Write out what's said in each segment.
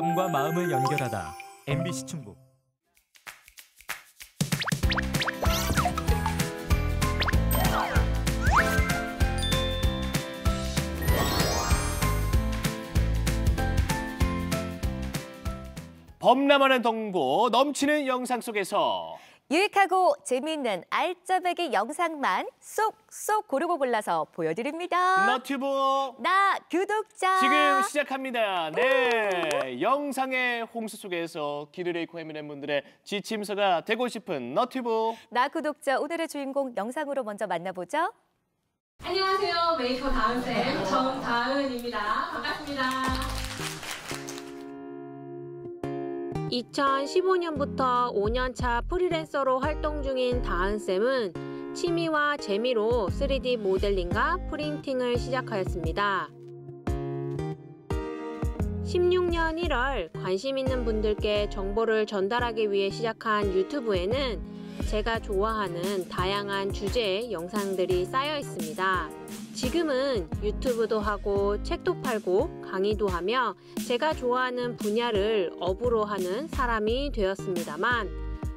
마음과 마음을 연결하다. MBC 충북. 범람하는 정보 넘치는 영상 속에서 유익하고 재미있는 알짜배기 영상만 쏙쏙 고르고 골라서 보여드립니다. 너튜브 나 구독자 지금 시작합니다. 네, 영상의 홍수 속에서 길을 잃고 헤매는 분들의 지침서가 되고 싶은 너튜브 나 구독자. 오늘의 주인공 영상으로 먼저 만나보죠. 안녕하세요, 메이커 다은쌤 정다은입니다. 반갑습니다. 2015년부터 5년차 프리랜서로 활동 중인 다은쌤은 취미와 재미로 3D 모델링과 프린팅을 시작하였습니다. 16년 1월 관심 있는 분들께 정보를 전달하기 위해 시작한 유튜브에는 제가 좋아하는 다양한 주제의 영상들이 쌓여 있습니다. 지금은 유튜브도 하고 책도 팔고 강의도 하며 제가 좋아하는 분야를 업으로 하는 사람이 되었습니다만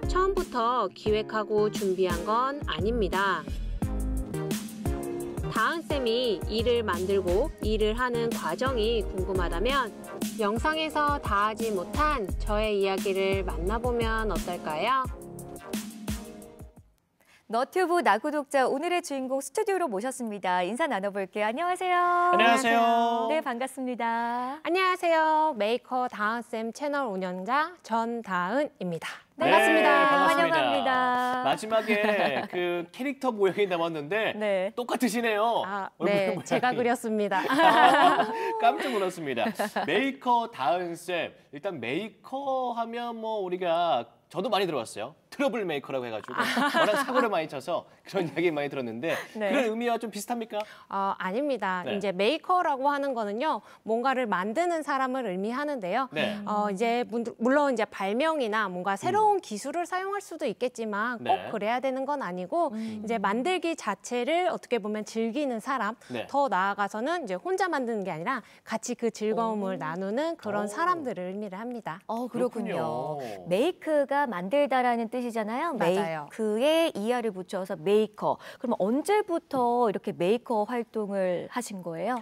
처음부터 기획하고 준비한 건 아닙니다. 다은쌤이 일을 만들고 일을 하는 과정이 궁금하다면 영상에서 다 하지 못한 저의 이야기를 만나보면 어떨까요? 너튜브 나구독자 오늘의 주인공 스튜디오로 모셨습니다. 인사 나눠볼게요. 안녕하세요. 안녕하세요. 네, 반갑습니다. 안녕하세요. 메이커 다은쌤 채널 운영자 전다은입니다. 반갑습니다. 네, 반갑습니다. 환영합니다. 마지막에 그 캐릭터 모양이 남았는데 네. 똑같으시네요. 아, 네, 제가 그렸습니다. 깜짝 놀랐습니다. 메이커 다은쌤. 일단 메이커 하면 뭐 우리가 저도 많이 들어봤어요. 트러블 메이커라고 해가지고 워낙 사고를 많이 쳐서 그런 이야기 많이 들었는데 네. 그런 의미와 좀 비슷합니까? 아닙니다. 네. 이제 메이커라고 하는 거는요. 뭔가를 만드는 사람을 의미하는데요. 네. 이제 물론 이제 발명이나 뭔가 새로운 기술을 사용할 수도 있겠지만 꼭 네. 그래야 되는 건 아니고 이제 만들기 자체를 어떻게 보면 즐기는 사람 네. 더 나아가서는 이제 혼자 만드는 게 아니라 같이 그 즐거움을 나누는 그런 사람들을 의미를 합니다. 그렇군요. 메이크가 만들다라는 뜻이잖아요. 맞아요. 메이크에 이하를 붙여서 메이커. 그럼 언제부터 이렇게 메이커 활동을 하신 거예요?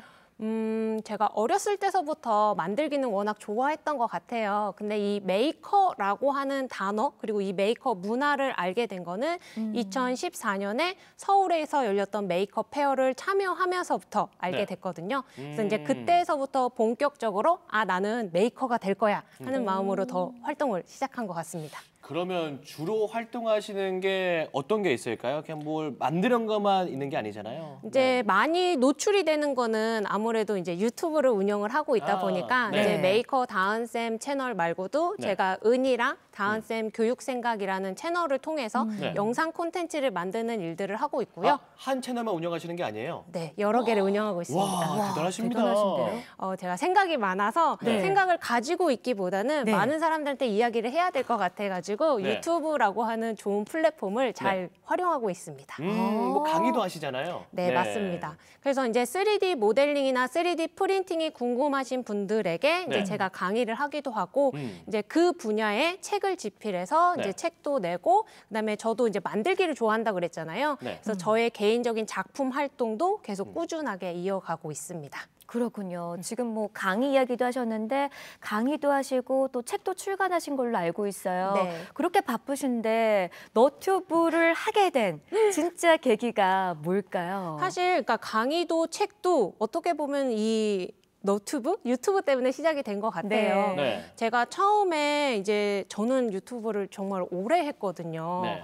제가 어렸을 때서부터 만들기는 워낙 좋아했던 것 같아요. 근데 이 메이커라고 하는 단어 그리고 이 메이커 문화를 알게 된 거는 2014년에 서울에서 열렸던 메이커 페어를 참여하면서부터 알게 네. 됐거든요. 그래서 이제 그때서부터 본격적으로 아 나는 메이커가 될 거야 하는 마음으로 더 활동을 시작한 것 같습니다. 그러면 주로 활동하시는 게 어떤 게 있을까요? 그냥 뭘 만드는 것만 있는 게 아니잖아요. 이제 네. 많이 노출이 되는 거는 아무래도 이제 유튜브를 운영을 하고 있다 보니까 네. 이제 메이커 다은쌤 채널 말고도 네. 제가 은희랑 다은쌤 교육생각이라는 채널을 통해서 네. 영상 콘텐츠를 만드는 일들을 하고 있고요. 한 채널만 운영하시는 게 아니에요? 네, 여러 개를 운영하고 있습니다. 와, 대단하십니다. 대단하신데요? 제가 생각이 많아서 네. 생각을 가지고 있기보다는 네. 많은 사람들한테 이야기를 해야 될 것 같아가지고 네. 유튜브라고 하는 좋은 플랫폼을 잘 네. 활용하고 있습니다. 뭐 강의도 하시잖아요. 네, 네, 맞습니다. 그래서 이제 3D 모델링이나 3D 프린팅이 궁금하신 분들에게 네. 이제 제가 강의를 하기도 하고 이제 그 분야의 책을 집필해서 네. 이제 책도 내고 그다음에 저도 이제 만들기를 좋아한다 그랬잖아요. 네. 그래서 저의 개인적인 작품 활동도 계속 꾸준하게 이어가고 있습니다. 그렇군요. 지금 뭐 강의 이야기도 하셨는데 강의도 하시고 또 책도 출간하신 걸로 알고 있어요. 네. 그렇게 바쁘신데 너튜브를 하게 된 진짜 계기가 뭘까요? 사실 그러니까 강의도 책도 어떻게 보면 이 너튜브? 유튜브 때문에 시작이 된 것 같아요. 네. 네. 제가 처음에 이제 저는 유튜브를 정말 오래 했거든요. 네.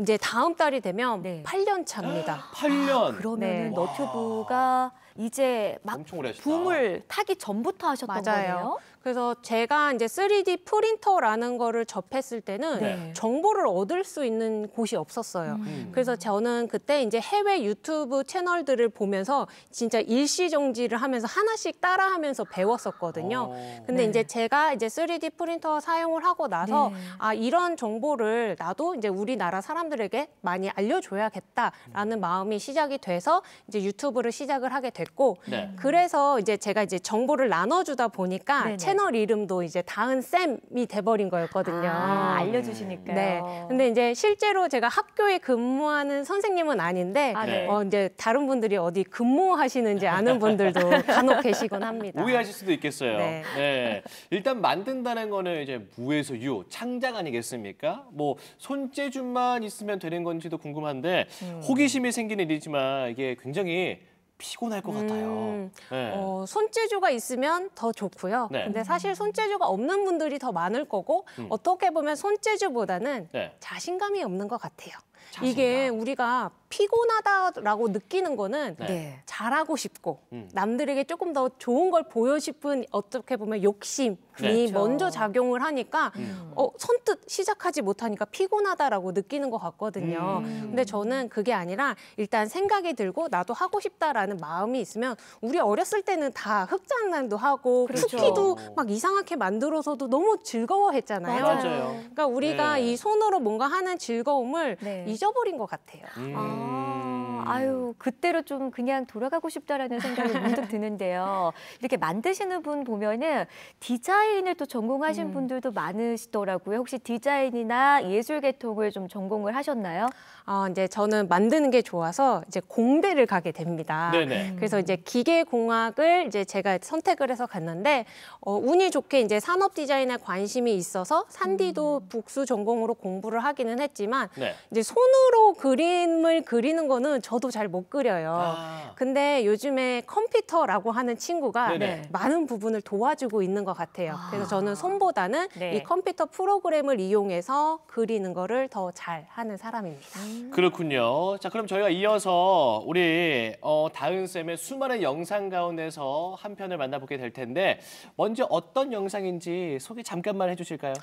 이제 다음 달이 되면 네. 8년 차입니다. 8년? 아, 그러면 네. 너튜브가 이제 막 붐을 타기 전부터 하셨던 맞아요. 거예요? 그래서 제가 이제 3D 프린터라는 거를 접했을 때는 네. 정보를 얻을 수 있는 곳이 없었어요. 그래서 저는 그때 이제 해외 유튜브 채널들을 보면서 진짜 일시정지를 하면서 하나씩 따라하면서 배웠었거든요. 근데 네. 이제 제가 이제 3D 프린터 사용을 하고 나서 네. 아 이런 정보를 나도 이제 우리나라 사람들에게 많이 알려줘야겠다라는 마음이 시작이 돼서 이제 유튜브를 시작을 하게 됐고 네. 그래서 이제 제가 이제 정보를 나눠주다 보니까 네. 채널 이름도 이제 다은쌤이 돼버린 거였거든요. 아, 알려주시니까요. 네. 근데 이제 실제로 제가 학교에 근무하는 선생님은 아닌데 이제 다른 분들이 어디 근무하시는지 아는 분들도 간혹 계시곤 합니다. 오해하실 수도 있겠어요. 네. 네. 일단 만든다는 거는 이제 무에서 유, 창작 아니겠습니까? 뭐 손재주만 있으면 되는 건지도 궁금한데 호기심이 생기는 일이지만 이게 굉장히 피곤할 것 같아요. 네. 손재주가 있으면 더 좋고요. 네. 근데 사실 손재주가 없는 분들이 더 많을 거고 어떻게 보면 손재주보다는 자신감이 없는 것 같아요. 자신감. 이게 우리가 피곤하다라고 느끼는 거는 잘하고 싶고 남들에게 조금 더 좋은 걸 보여 싶은 어떻게 보면 욕심이 먼저 작용을 하니까 선뜻 시작하지 못하니까 피곤하다라고 느끼는 것 같거든요. 근데 저는 그게 아니라 일단 생각이 들고 나도 하고 싶다라는 마음이 있으면 우리 어렸을 때는 다 흙장난도 하고 쿠키도 막 이상하게 만들어서도 너무 즐거워했잖아요. 맞아요. 그러니까 우리가 이 손으로 뭔가 하는 즐거움을 잊어버린 것 같아요. 아유, 그때로 좀 그냥 돌아가고 싶다라는 생각이 문득 드는데요. 이렇게 만드시는 분 보면은 디자인을 또 전공하신 분들도 많으시더라고요. 혹시 디자인이나 예술 계통을 좀 전공을 하셨나요? 이제 저는 만드는 게 좋아서 이제 공대를 가게 됩니다. 네네. 그래서 이제 기계공학을 이제 제가 선택을 해서 갔는데 운이 좋게 이제 산업 디자인에 관심이 있어서 산디도 복수 전공으로 공부를 하기는 했지만 이제 손으로 그림을 그리는 거는 저도 잘 못 그려요. 근데 요즘에 컴퓨터라고 하는 친구가 많은 부분을 도와주고 있는 것 같아요. 그래서 저는 손보다는 이 컴퓨터 프로그램을 이용해서 그리는 거를 더 잘 하는 사람입니다. 그렇군요. 자, 그럼 저희가 이어서 우리 다은쌤의 수많은 영상 가운데서 한 편을 만나보게 될 텐데 먼저 어떤 영상인지 소개 잠깐만 해주실까요?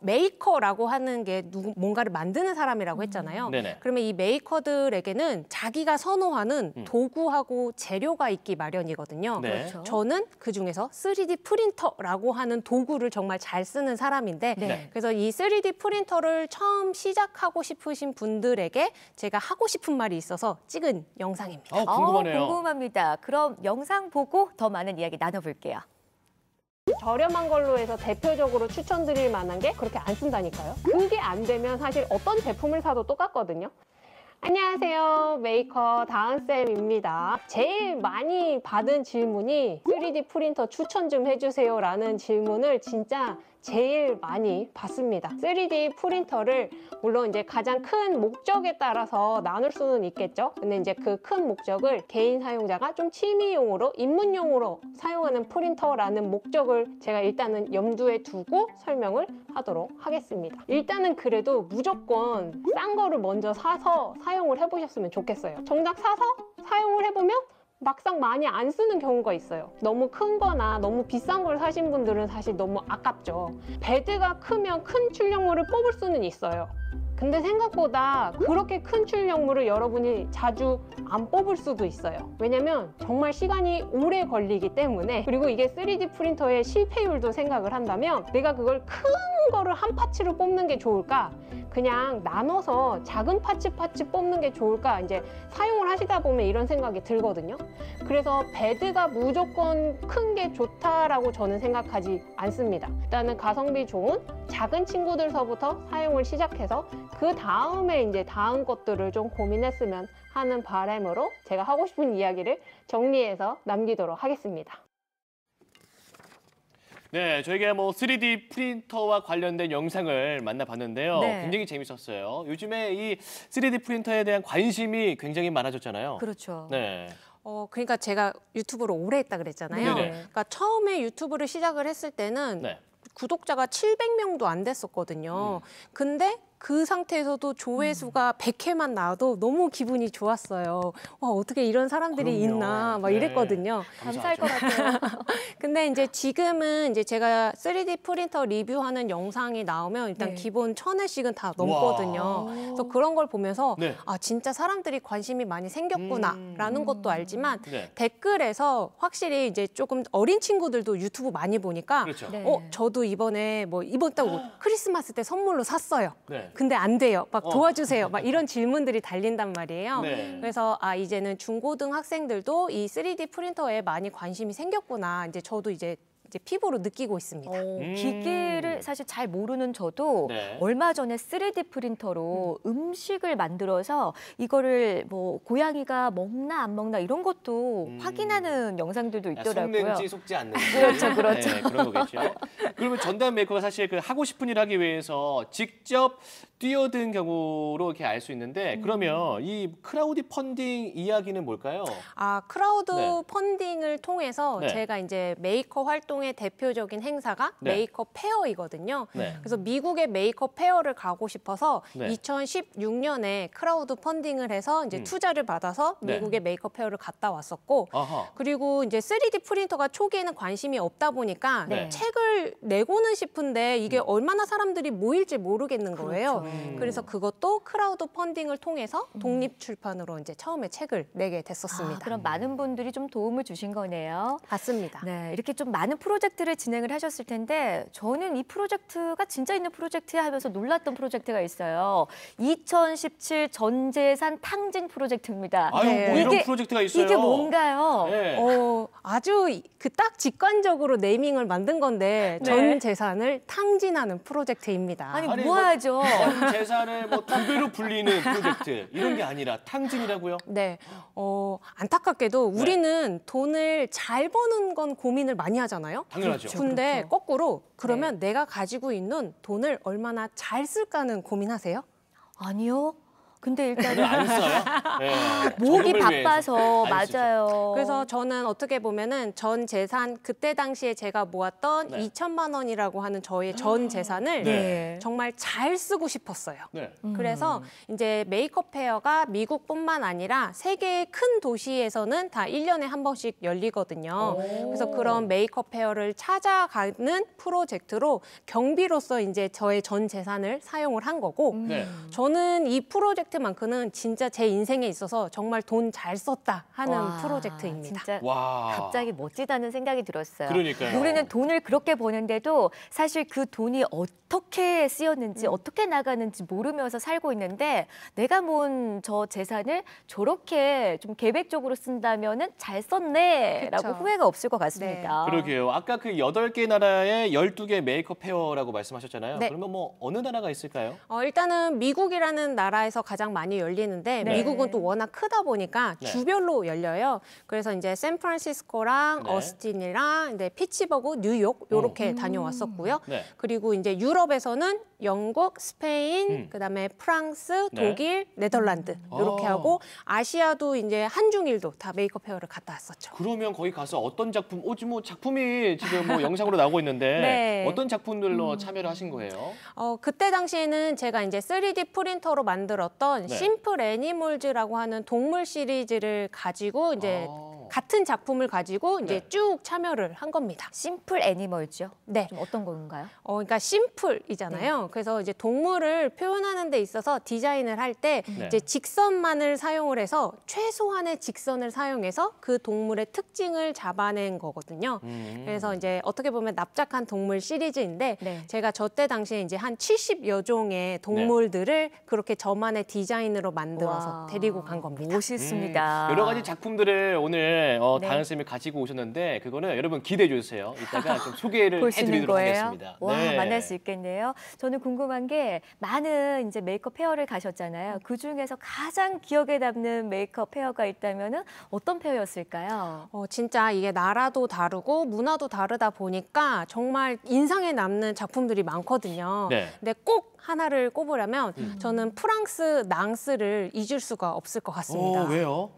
메이커라고 하는 게 뭔가를 만드는 사람이라고 했잖아요. 그러면 이 메이커들에게는 자기가 선호하는 도구하고 재료가 있기 마련이거든요. 그렇죠. 저는 그중에서 3D 프린터라고 하는 도구를 정말 잘 쓰는 사람인데 그래서 이 3D 프린터를 처음 시작하고 싶으신 분들에게 제가 하고 싶은 말이 있어서 찍은 영상입니다. 궁금하네요. 궁금합니다. 그럼 영상 보고 더 많은 이야기 나눠볼게요. 저렴한 걸로 해서 대표적으로 추천드릴 만한 게 그렇게 안 쓴다니까요. 그게 안 되면 사실 어떤 제품을 사도 똑같거든요. 안녕하세요. 메이커 다은쌤입니다. 제일 많이 받은 질문이 3D 프린터 추천 좀 해주세요 라는 질문을 진짜 제일 많이 봤습니다. 3D 프린터를 물론 이제 가장 큰 목적에 따라서 나눌 수는 있겠죠. 근데 이제 그 큰 목적을 개인 사용자가 좀 취미용으로, 입문용으로 사용하는 프린터라는 목적을 제가 일단은 염두에 두고 설명을 하도록 하겠습니다. 일단은 그래도 무조건 싼 거를 먼저 사서 사용을 해보셨으면 좋겠어요. 정작 사서 사용을 해보면 막상 많이 안 쓰는 경우가 있어요. 너무 큰 거나 너무 비싼 걸 사신 분들은 사실 너무 아깝죠. 베드가 크면 큰 출력물을 뽑을 수는 있어요. 근데 생각보다 그렇게 큰 출력물을 여러분이 자주 안 뽑을 수도 있어요. 왜냐면 정말 시간이 오래 걸리기 때문에. 그리고 이게 3D 프린터의 실패율도 생각을 한다면 내가 그걸 큰 거를 한 파츠로 뽑는 게 좋을까? 그냥 나눠서 작은 파츠 뽑는 게 좋을까? 이제 사용을 하시다 보면 이런 생각이 들거든요. 그래서 베드가 무조건 큰 게 좋다라고 저는 생각하지 않습니다. 일단은 가성비 좋은 작은 친구들서부터 사용을 시작해서 그 다음에 이제 다음 것들을 좀 고민했으면 하는 바람으로 제가 하고 싶은 이야기를 정리해서 남기도록 하겠습니다. 네, 저희가 뭐 3D 프린터와 관련된 영상을 만나봤는데요. 굉장히 재밌었어요. 요즘에 이 3D 프린터에 대한 관심이 굉장히 많아졌잖아요. 그렇죠. 네. 그러니까 제가 유튜브를 오래 했다 그랬잖아요. 그러니까 처음에 유튜브를 시작을 했을 때는 구독자가 700명도 안 됐었거든요. 근데 그 상태에서도 조회수가 100회만 나와도 너무 기분이 좋았어요. 와, 어떻게 이런 사람들이 있나 막 이랬거든요. 감사할 것 같아요. 근데 이제 지금은 이제 제가 3D 프린터 리뷰하는 영상이 나오면 일단 기본 1000회씩은 다 넘거든요. 그래서 그런 걸 보면서 아, 진짜 사람들이 관심이 많이 생겼구나라는 것도 알지만 댓글에서 확실히 이제 조금 어린 친구들도 유튜브 많이 보니까 저도 이번에 뭐 이번 달 크리스마스 때 선물로 샀어요. 근데 안 돼요. 막 도와주세요. 막 이런 질문들이 달린단 말이에요. 그래서 아, 이제는 중고등 학생들도 이 3D 프린터에 많이 관심이 생겼구나. 이제 저도 이제 이제 피부로 느끼고 있습니다. 기계를 사실 잘 모르는 저도 네. 얼마 전에 3D 프린터로 음식을 만들어서 이거를 뭐 고양이가 먹나 안 먹나 이런 것도 확인하는 영상들도 있더라고요. 속는지 속지 않는지. 그렇죠, 그렇죠. 네, 그런 거겠죠. 그러면 전담 메이커가 사실 그 하고 싶은 일 하기 위해서 직접 뛰어든 경우로 이렇게 알 수 있는데 그러면 이 크라우드 펀딩 이야기는 뭘까요? 아, 크라우드 네. 펀딩을 통해서 네. 제가 이제 메이커 활동의 대표적인 행사가 네. 메이커 페어이거든요. 네. 그래서 미국의 메이커 페어를 가고 싶어서 네. 2016년에 크라우드 펀딩을 해서 이제 투자를 받아서 미국의 네. 메이커 페어를 갔다 왔었고 아하. 그리고 이제 3D 프린터가 초기에는 관심이 없다 보니까 네. 책을 내고는 싶은데 이게 얼마나 사람들이 모일지 모르겠는 거예요. 그렇죠. 그래서 그것도 크라우드 펀딩을 통해서 독립 출판으로 이제 처음에 책을 내게 됐었습니다. 아, 그럼 많은 분들이 좀 도움을 주신 거네요. 맞습니다. 네, 이렇게 좀 많은 프로젝트를 진행을 하셨을 텐데 저는 이 프로젝트가 진짜 있는 프로젝트야 하면서 놀랐던 프로젝트가 있어요. 2017 전재산 탕진 프로젝트입니다. 아유, 네. 뭐 이런 프로젝트가 있어요. 이게 뭔가요? 네. 아주 그 딱 직관적으로 네이밍을 만든 건데 네. 전재산을 탕진하는 프로젝트입니다. 아니 뭐하죠? 재산을 뭐 두 배로 불리는 프로젝트 이런 게 아니라 탕진이라고요? 네, 안타깝게도 우리는 네. 돈을 잘 버는 건 고민을 많이 하잖아요. 당연하죠. 근데 그렇죠. 거꾸로 그러면 네. 내가 가지고 있는 돈을 얼마나 잘 쓸까는 고민하세요? 아니요. 근데 일단은 안 써요? 네. 목이 바빠서 맞아요. 쓰죠. 그래서 저는 어떻게 보면은 전 재산 그때 당시에 제가 모았던 네. 2천만 원이라고 하는 저의 전 재산을 네. 정말 잘 쓰고 싶었어요. 네. 그래서 이제 메이커 페어가 미국뿐만 아니라 세계의 큰 도시에서는 다 1년에 한 번씩 열리거든요. 오. 그래서 그런 메이커 페어를 찾아가는 프로젝트로 경비로서 이제 저의 전 재산을 사용을 한 거고 네. 저는 이 프로젝트 만큼은 진짜 제 인생에 있어서 정말 돈 잘 썼다 하는 와, 프로젝트입니다. 진짜 와. 갑자기 멋지다는 생각이 들었어요. 그러니까요. 우리는 돈을 그렇게 버는데도 사실 그 돈이 어떻게 쓰였는지 어떻게 나가는지 모르면서 살고 있는데 내가 모은 저 재산을 저렇게 좀 계획적으로 쓴다면은 잘 썼네라고 그쵸. 후회가 없을 것 같습니다. 네. 그러게요. 아까 그 8개 나라에 12개 메이커 페어라고 말씀하셨잖아요. 네. 그러면 뭐 어느 나라가 있을까요? 일단은 미국이라는 나라에서 가장 많이 열리는데 네. 미국은 또 워낙 크다 보니까 네. 주별로 열려요. 그래서 이제 샌프란시스코랑 네. 어스틴이랑 이제 피츠버그, 뉴욕 요렇게 다녀왔었고요. 네. 그리고 이제 유럽에서는 영국, 스페인, 그다음에 프랑스, 독일, 네. 네덜란드 요렇게 하고 아시아도 이제 한중일도 다 메이커 페어를 갔다 왔었죠. 그러면 거기 가서 어떤 작품, 뭐 작품이 지금 뭐 영상으로 나오고 있는데 네. 어떤 작품들로 참여를 하신 거예요? 그때 당시에는 제가 이제 3D 프린터로 만들었던 네. 심플 애니멀즈라고 하는 동물 시리즈를 가지고 이제 같은 작품을 가지고 이제 네. 쭉 참여를 한 겁니다. 심플 애니멀즈요? 네. 좀 어떤 건가요? 그러니까 심플이잖아요. 네. 그래서 이제 동물을 표현하는 데 있어서 디자인을 할 때 이제 직선만을 사용을 해서 최소한의 직선을 사용해서 그 동물의 특징을 잡아낸 거거든요. 그래서 이제 어떻게 보면 납작한 동물 시리즈인데 네. 제가 저때 당시에 이제 한 70여 종의 동물들을 네. 그렇게 저만의 디자인으로 만들어서 와, 데리고 간 겁니다. 멋있습니다. 여러 가지 작품들을 오늘 네. 다은쌤이 가지고 오셨는데 그거는 여러분 기대해 주세요. 이따가 좀 소개를 해드리도록 하겠습니다. 와, 네. 만날 수 있겠네요. 저는 궁금한 게 많은 이제 메이커 페어를 가셨잖아요. 그중에서 가장 기억에 남는 메이커 페어가 있다면은 어떤 페어였을까요? 진짜 이게 나라도 다르고 문화도 다르다 보니까 정말 인상에 남는 작품들이 많거든요. 네. 근데 꼭 하나를 꼽으려면 저는 프랑스 낭스를 잊을 수가 없을 것 같습니다. 왜요?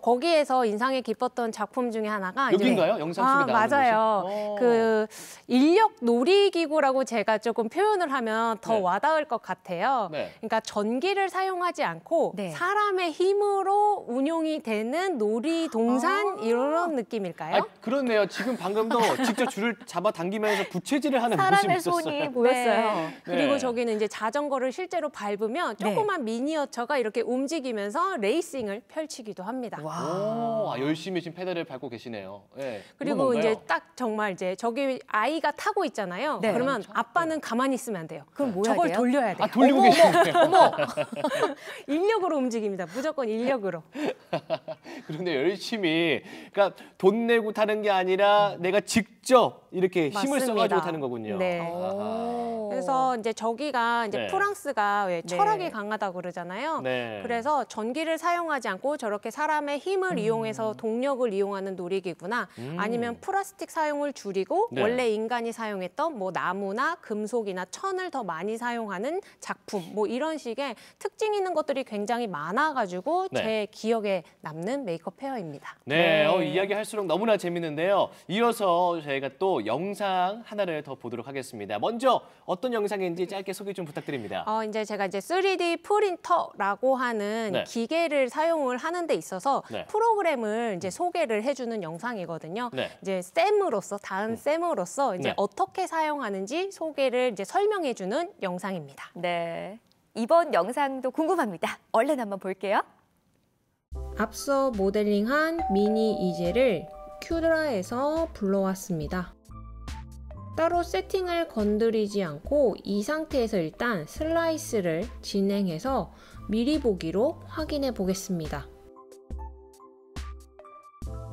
거기에서 인상에 깊었던 작품 중에 하나가 여기인가요? 이제... 영상 속에 나오는 맞아요. 곳이? 그 인력 놀이기구라고 제가 조금 표현을 하면 더 네. 와닿을 것 같아요. 네. 그러니까 전기를 사용하지 않고 네. 사람의 힘으로 운용이 되는 놀이동산 이런 느낌일까요? 그렇네요. 지금 방금도 직접 줄을 잡아당기면서 부채질을 하는 모습이 있었어요. 사람의 손이 보였어요. 네. 그리고 저기는 이제 자전거를 실제로 밟으면 조그만 네. 미니어처가 이렇게 움직이면서 레이싱을 펼치기도 합니다. 있습니다. 와, 열심히 지금 페달을 밟고 계시네요. 네. 그리고 이제 딱 정말 이제 저기 아이가 타고 있잖아요. 네. 그러면 아빠는 가만히 있으면 안 돼요. 그럼 뭐 저걸 돼요? 돌려야 돼요. 아, 돌리고 계시네요. 어머, 인력으로 움직입니다. 무조건 인력으로. 그런데 열심히, 그러니까 돈 내고 타는 게 아니라 내가 직접 이렇게 힘을 써가지고 타는 거군요. 네. 그래서 이제 저기가 이제 네. 프랑스가 왜 철학이 네. 강하다고 그러잖아요. 네. 그래서 전기를 사용하지 않고 저렇게 사람의 힘을 이용해서 동력을 이용하는 놀이기구나 아니면 플라스틱 사용을 줄이고 네. 원래 인간이 사용했던 뭐 나무나 금속이나 천을 더 많이 사용하는 작품 뭐 이런 식의 특징 있는 것들이 굉장히 많아가지고 네. 제 기억에 남는 메이커 페어입니다. 네, 네. 이야기할수록 너무나 재밌는데요. 이어서 저희가 또 영상 하나를 더 보도록 하겠습니다. 먼저 어떤 영상인지 짧게 소개 좀 부탁드립니다. 이제 제가 이제 3D 프린터라고 하는 네. 기계를 사용을 하는 데 있어서 네. 프로그램을 이제 소개를 해주는 영상이거든요. 네. 이제 쌤으로서 다은 쌤으로서 이제 네. 어떻게 사용하는지 소개를 이제 설명해주는 영상입니다. 네, 이번 영상도 궁금합니다. 얼른 한번 볼게요. 앞서 모델링한 미니 이젤을 큐드라에서 불러왔습니다. 따로 세팅을 건드리지 않고 이 상태에서 일단 슬라이스를 진행해서 미리 보기로 확인해 보겠습니다.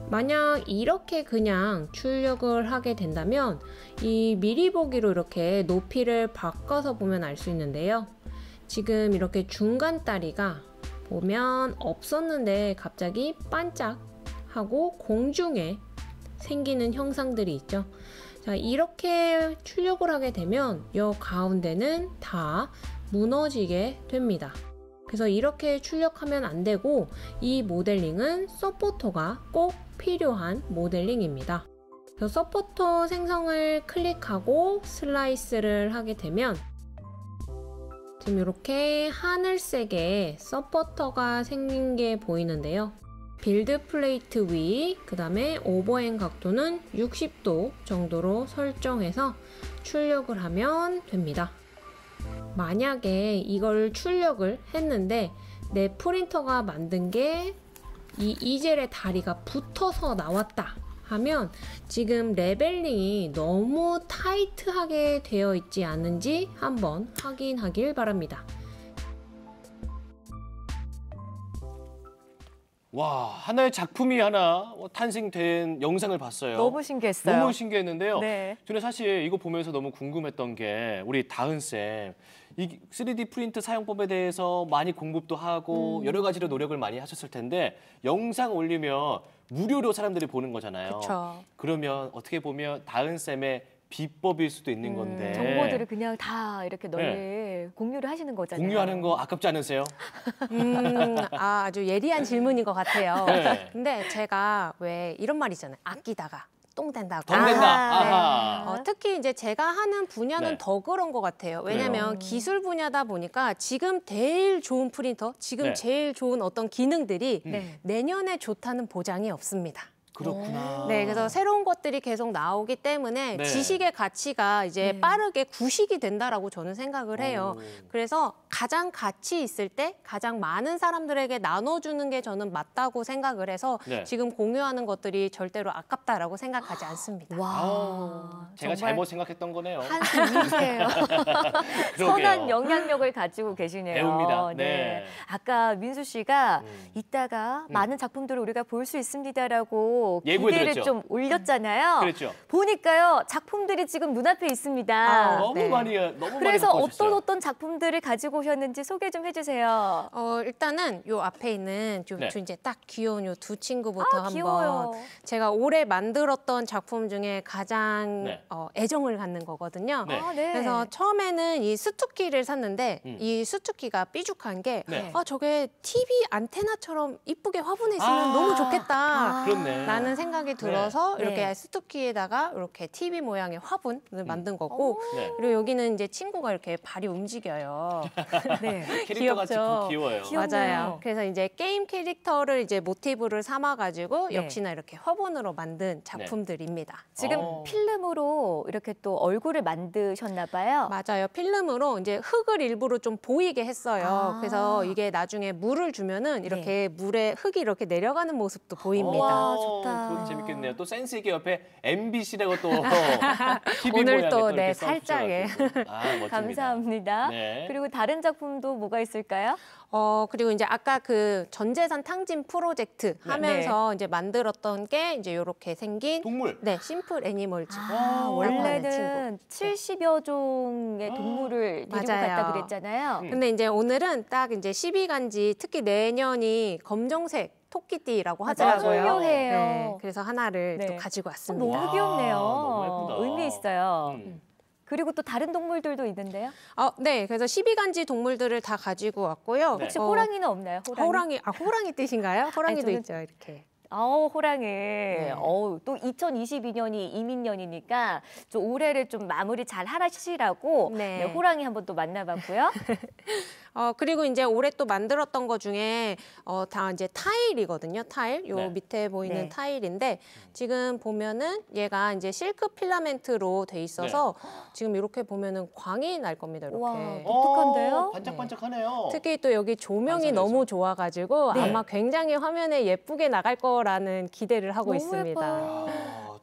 만약 이렇게 그냥 출력을 하게 된다면 이 미리 보기로 이렇게 높이를 바꿔서 보면 알 수 있는데요. 지금 이렇게 중간 다리가 보면 없었는데 갑자기 반짝하고 공중에 생기는 형상들이 있죠. 자, 이렇게 출력을 하게 되면 이 가운데는 다 무너지게 됩니다. 그래서 이렇게 출력하면 안 되고 이 모델링은 서포터가 꼭 필요한 모델링입니다. 그래서 서포터 생성을 클릭하고 슬라이스를 하게 되면 지금 이렇게 하늘색의 서포터가 생긴 게 보이는데요. 빌드 플레이트 위, 그 다음에 오버행 각도는 60도 정도로 설정해서 출력을 하면 됩니다. 만약에 이걸 출력을 했는데 내 프린터가 만든 게 이 이젤의 다리가 붙어서 나왔다 하면 지금 레벨링이 너무 타이트하게 되어 있지 않은지 한번 확인하길 바랍니다. 와, 하나의 작품이 하나 탄생된 영상을 봤어요. 너무 신기했어요. 너무 신기했는데요. 네. 저는 사실 이거 보면서 너무 궁금했던 게 우리 다은쌤, 이 3D 프린트 사용법에 대해서 많이 공부도 하고 여러 가지로 노력을 많이 하셨을 텐데 영상 올리면 무료로 사람들이 보는 거잖아요. 그쵸. 그러면 어떻게 보면 다은쌤의 비법일 수도 있는 건데 정보들을 그냥 다 이렇게 널리 네. 공유를 하시는 거잖아요. 공유하는 거 아깝지 않으세요? 아주 예리한 질문인 것 같아요. 네. 근데 제가 왜 이런 말 있잖아요. 아끼다가 똥 된다고. 똥 된다. 아하. 네. 특히 이제 제가 하는 분야는 네. 더 그런 것 같아요. 왜냐면 기술 분야다 보니까 지금 제일 좋은 프린터, 지금 네. 제일 좋은 어떤 기능들이 내년에 좋다는 보장이 없습니다. 그렇구나. 네, 그래서 새로운 것들이 계속 나오기 때문에 네. 지식의 가치가 이제 빠르게 구식이 된다라고 저는 생각을 해요. 그래서 가장 가치 있을 때 가장 많은 사람들에게 나눠주는 게 저는 맞다고 생각을 해서 네. 지금 공유하는 것들이 절대로 아깝다라고 생각하지 않습니다. 와, 제가 잘못 생각했던 거네요. 한숨 쉬세요. 선한 영향력을 가지고 계시네요. 배웁니다. 네. 네. 아까 민수 씨가 이따가 많은 작품들을 우리가 볼 수 있습니다라고 기대를 좀 올렸잖아요. 그랬죠. 보니까요, 작품들이 지금 눈앞에 있습니다. 너무 네. 너무 그래서 많이 어떤 작품들을 가지고 오셨는지 소개 좀 해주세요. 일단은 요 앞에 있는 요, 네. 저 이제 딱 귀여운 요 두 친구부터 한번. 귀여워요. 제가 올해 만들었던 작품 중에 가장 네. 애정을 갖는 거거든요. 네. 네. 그래서 처음에는 이 수투키를 샀는데 이 수투키가 삐죽한 게 저게 TV 안테나처럼 이쁘게 화분에 있으면 너무 좋겠다. 그렇네. 라는 생각이 들어서 이렇게 수특기에다가 이렇게 TV 모양의 화분을 만든 거고 그리고 여기는 이제 친구가 이렇게 발이 움직여요. 캐릭터같이 귀여워요. 맞아요. 그래서 이제 게임 캐릭터를 이제 모티브를 삼아가지고 역시나 이렇게 화분으로 만든 작품들입니다. 지금 필름으로 이렇게 또 얼굴을 만드셨나 봐요. 맞아요. 필름으로 이제 흙을 일부러 좀 보이게 했어요. 그래서 이게 나중에 물을 주면은 이렇게 물에 흙이 이렇게 내려가는 모습도 보입니다. 와, 좋다. 그것도 재밌겠네요. 또 센스 있게 옆에 MBC라고 또 TV 오늘 또 이렇게 살짝에 감사합니다. 그리고 다른 작품도 뭐가 있을까요? 그리고 이제 아까 그 전재산 탕진 프로젝트 하면서 이제 만들었던 게 이제 이렇게 생긴 동물. 심플 애니멀즈. 원래는 70여 종의 동물을 데리고 갔다 그랬잖아요. 근데 이제 오늘은 딱 이제 12간지 특히 내년이 검정색 토끼띠라고 하더라고요. 중요해요. 그래서 하나를 또 가지고 왔습니다. 너무 귀엽네요. 너무 예쁘다. 의미 있어요. 그리고 또 다른 동물들도 있는데요? 그래서 12간지 동물들을 다 가지고 왔고요. 혹시 호랑이는 없나요? 호랑이. 호랑이 뜻인가요? 호랑이도 있죠, 이렇게. 호랑이. 또 2022년이 이민년이니까 좀 올해를 좀 마무리 잘 하시라고 호랑이 한번 또 만나봤고요. 그리고 이제 올해 또 만들었던 거 중에 다 이제 타일이거든요. 타일. 요 밑에 보이는 타일인데 지금 보면은 얘가 이제 실크 필라멘트로 돼 있어서 지금 이렇게 보면은 광이 날 겁니다. 이렇게. 와, 독특한데요? 반짝반짝하네요. 특히 또 여기 조명이 반짝해서. 너무 좋아가지고 아마 굉장히 화면에 예쁘게 나갈 거라는 기대를 하고 있습니다.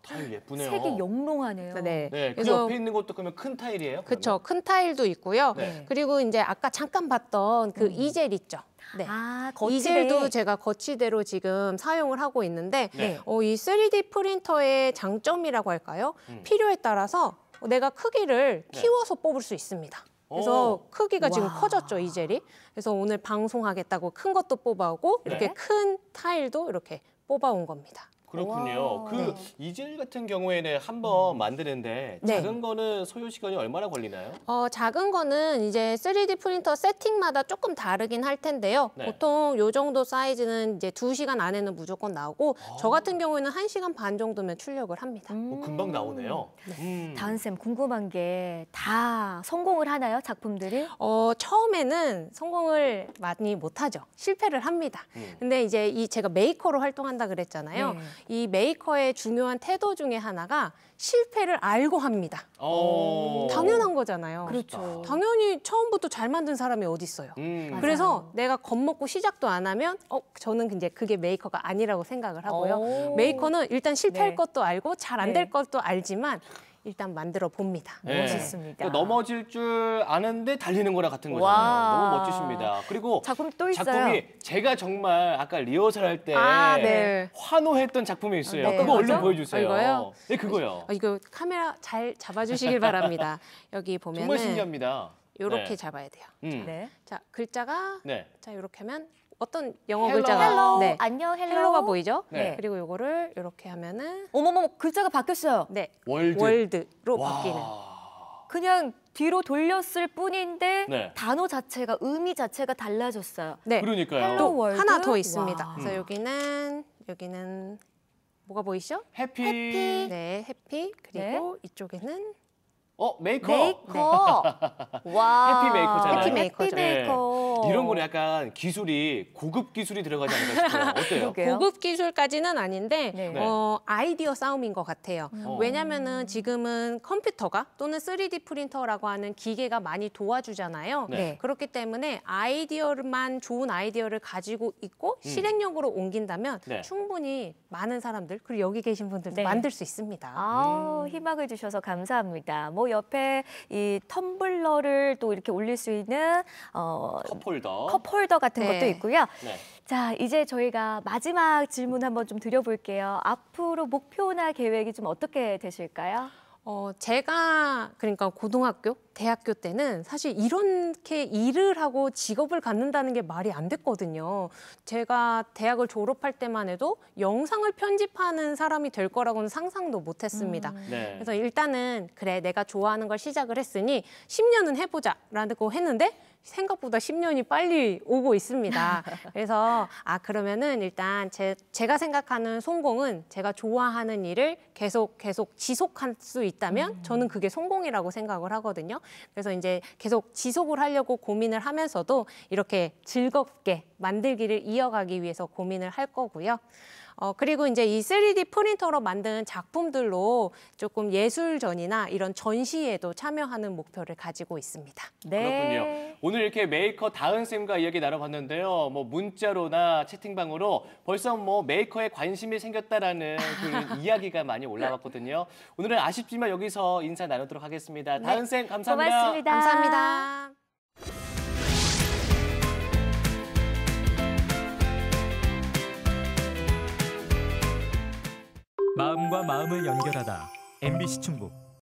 타일 예쁘네요. 색이 영롱하네요. 그래서 그 옆에 있는 것도 그러면 큰 타일이에요? 그렇죠. 큰 타일도 있고요. 그리고 이제 아까 잠깐 봤던 그 이젤 있죠. 이젤도 제가 거치대로 지금 사용을 하고 있는데 이 3D 프린터의 장점이라고 할까요? 필요에 따라서 내가 크기를 키워서 뽑을 수 있습니다. 그래서 크기가 지금 커졌죠, 이 젤이. 그래서 오늘 방송하겠다고 큰 것도 뽑아오고 이렇게 큰 타일도 이렇게 뽑아온 겁니다. 그렇군요. 그 이젤 같은 경우에는 한번 만드는데 작은 거는 소요 시간이 얼마나 걸리나요? 작은 거는 이제 3D 프린터 세팅마다 조금 다르긴 할 텐데요. 보통 요 정도 사이즈는 이제 2시간 안에는 무조건 나오고 저 같은 경우에는 1시간 반 정도면 출력을 합니다. 금방 나오네요. 다은쌤 궁금한 게 다 성공을 하나요, 작품들이? 처음에는 성공을 많이 못 하죠. 실패를 합니다. 근데 이제 제가 메이커로 활동한다 그랬잖아요. 이 메이커의 중요한 태도 중에 하나가 실패를 알고 합니다. 당연한 거잖아요. 그렇죠. 당연히 처음부터 잘 만든 사람이 어디 있어요. 그래서 내가 겁먹고 시작도 안 하면 저는 이제 그게 메이커가 아니라고 생각을 하고요. 메이커는 일단 실패할 것도 알고 잘 안 될 것도 알지만 일단 만들어 봅니다. 멋있습니다. 넘어질 줄 아는데 달리는 거랑 같은 거잖아요. 너무 멋지십니다. 그리고 작품이 또 있어요. 작품이 제가 정말 아까 리허설 할 때 환호했던 작품이 있어요. 그거 얼른 보여주세요. 이거요? 네, 그거요. 이거 카메라 잘 잡아주시길 바랍니다. 여기 보면은 정말 신기합니다. 이렇게 잡아야 돼요. 자, 글자가 자 이렇게 하면 어떤 영어 헬로. 글자가 헬로. 안녕 헬로. 헬로가 보이죠? 그리고 요거를 이렇게 하면은 어머머머 글자가 바뀌었어요. 월드로 바뀌는. 그냥 뒤로 돌렸을 뿐인데 단어 자체가 의미 자체가 달라졌어요. 그러니까요. 또 월드. 하나 더 있습니다. 그래서 여기는 뭐가 보이시죠? 해피. 해피. 그리고 이쪽에는 메이커. 와. 해피 메이커. 이런 거는 약간 기술이 고급 기술이 들어가지 않을까 싶어요. 어때요? 고급 기술까지는 아닌데 아이디어 싸움인 것 같아요. 왜냐면은 지금은 컴퓨터가 또는 3D 프린터라고 하는 기계가 많이 도와주잖아요. 그렇기 때문에 아이디어만 좋은 아이디어를 가지고 있고 실행력으로 옮긴다면 충분히 많은 사람들 그리고 여기 계신 분들도 만들 수 있습니다. 희망을 주셔서 감사합니다. 뭐 옆에 이 텀블러를 또 이렇게 올릴 수 있는 컵홀더 같은 것도 있고요. 자, 이제 저희가 마지막 질문 한번 좀 드려볼게요. 앞으로 목표나 계획이 좀 어떻게 되실까요? 제가 그러니까 고등학교 대학교 때는 사실 이렇게 일을 하고 직업을 갖는다는 게 말이 안 됐거든요. 제가 대학을 졸업할 때만 해도 영상을 편집하는 사람이 될 거라고는 상상도 못 했습니다. 네. 그래서 일단은 그래, 내가 좋아하는 걸 시작을 했으니 10년은 해보자라고 했는데 생각보다 10년이 빨리 오고 있습니다. 그래서 아, 그러면은 일단 제가 생각하는 성공은 제가 좋아하는 일을 계속 지속할 수 있다면 저는 그게 성공이라고 생각을 하거든요. 그래서 이제 계속 지속을 하려고 고민을 하면서도 이렇게 즐겁게 만들기를 이어가기 위해서 고민을 할 거고요. 그리고 이제 이 3D 프린터로 만든 작품들로 조금 예술전이나 이런 전시에도 참여하는 목표를 가지고 있습니다. 네. 그렇군요. 오늘 이렇게 메이커 다은쌤과 이야기 나눠봤는데요. 뭐 문자로나 채팅방으로 벌써 뭐 메이커에 관심이 생겼다라는 그 이야기가 많이 올라왔거든요. 오늘은 아쉽지만 여기서 인사 나누도록 하겠습니다. 네. 다은쌤, 감사합니다. 고맙습니다. 감사합니다. 마음과 마음을 연결하다. MBC 충북.